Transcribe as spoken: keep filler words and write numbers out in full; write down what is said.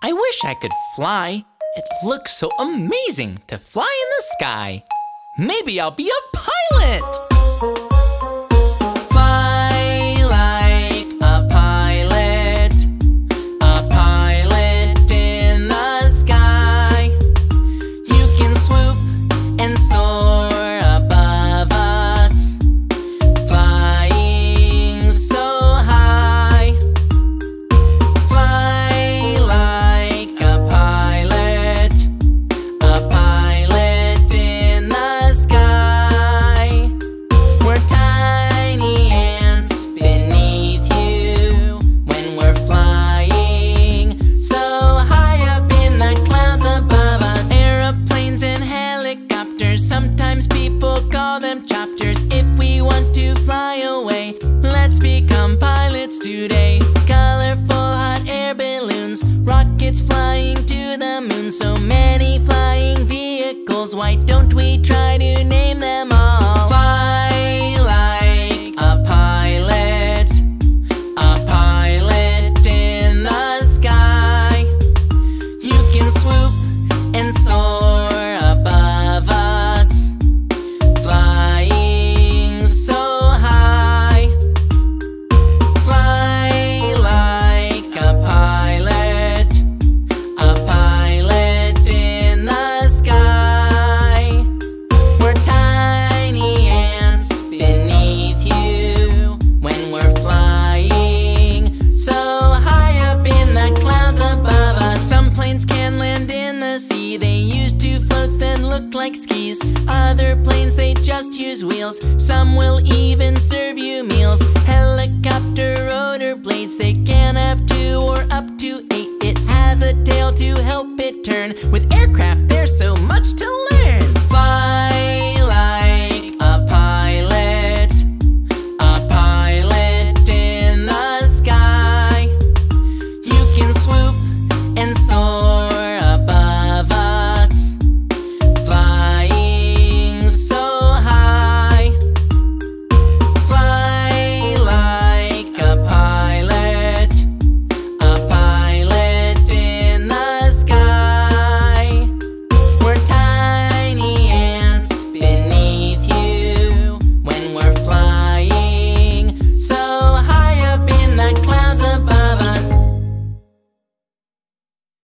I wish I could fly. It looks so amazing to fly in the sky. Maybe I'll be a pilot! Why don't we try to name them all? Fly like a pilot, a pilot in the sky. You can swoop and soar above us, flying so high. Fly like a pilot, a pilot in the sky. Like skis, other planes they just use wheels. Some will even serve you meals. Helicopter rotor blades, they can have two or up to eight. It has a tail to help it turn. With aircraft, there's so much to learn.